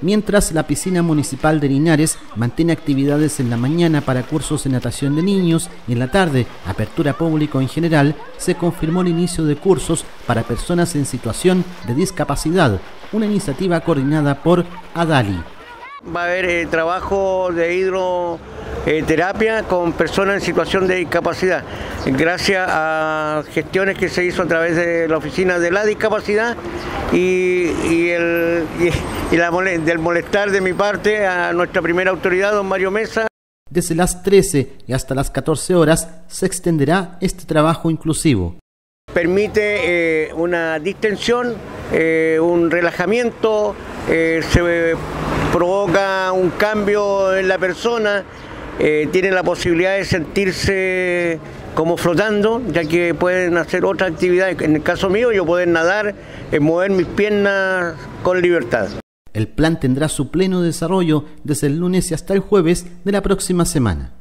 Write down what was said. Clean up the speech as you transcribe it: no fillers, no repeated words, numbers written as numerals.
mientras la piscina municipal de Linares mantiene actividades en la mañana para cursos de natación de niños y en la tarde, apertura público en general, se confirmó el inicio de cursos para personas en situación de discapacidad, una iniciativa coordinada por ADALI. Va a haber trabajo de hidroterapia con personas en situación de discapacidad. Gracias a gestiones que se hizo a través de la oficina de la discapacidad y del molestar de mi parte a nuestra primera autoridad, don Mario Mesa. Desde las 13 y hasta las 14 horas se extenderá este trabajo inclusivo. Permite una distensión, un relajamiento, se provoca un cambio en la persona, tienen la posibilidad de sentirse como flotando, ya que pueden hacer otras actividades. En el caso mío, yo puedo nadar, mover mis piernas con libertad. El plan tendrá su pleno desarrollo desde el lunes y hasta el jueves de la próxima semana.